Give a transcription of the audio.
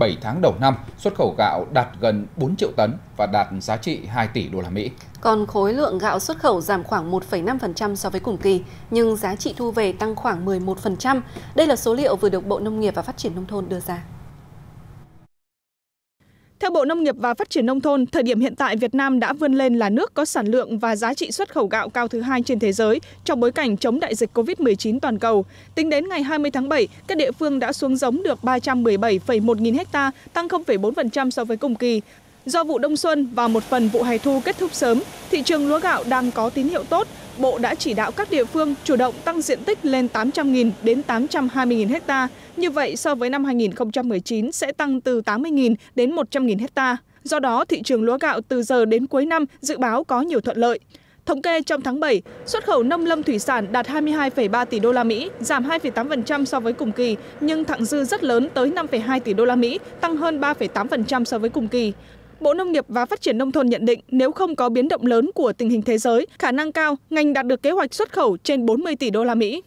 7 tháng đầu năm, xuất khẩu gạo đạt gần 4 triệu tấn và đạt giá trị 2 tỷ đô la Mỹ. Còn khối lượng gạo xuất khẩu giảm khoảng 1,5% so với cùng kỳ, nhưng giá trị thu về tăng khoảng 11%. Đây là số liệu vừa được Bộ Nông nghiệp và Phát triển Nông thôn đưa ra. Theo Bộ Nông nghiệp và Phát triển Nông thôn, thời điểm hiện tại Việt Nam đã vươn lên là nước có sản lượng và giá trị xuất khẩu gạo cao thứ hai trên thế giới trong bối cảnh chống đại dịch COVID-19 toàn cầu. Tính đến ngày 20 tháng 7, các địa phương đã xuống giống được 317,1 nghìn ha, tăng 0,4% so với cùng kỳ. Do vụ đông xuân và một phần vụ hè thu kết thúc sớm, thị trường lúa gạo đang có tín hiệu tốt. Bộ đã chỉ đạo các địa phương chủ động tăng diện tích lên 800.000 đến 820.000 ha. Như vậy, so với năm 2019 sẽ tăng từ 80.000 đến 100.000 ha. Do đó, thị trường lúa gạo từ giờ đến cuối năm dự báo có nhiều thuận lợi. Thống kê trong tháng 7, xuất khẩu nông lâm thủy sản đạt 22,3 tỷ đô la Mỹ, giảm 2,8% so với cùng kỳ, nhưng thặng dư rất lớn tới 5,2 tỷ đô la Mỹ, tăng hơn 3,8% so với cùng kỳ. Bộ Nông nghiệp và Phát triển Nông thôn nhận định nếu không có biến động lớn của tình hình thế giới, khả năng cao ngành đạt được kế hoạch xuất khẩu trên 40 tỷ đô la Mỹ.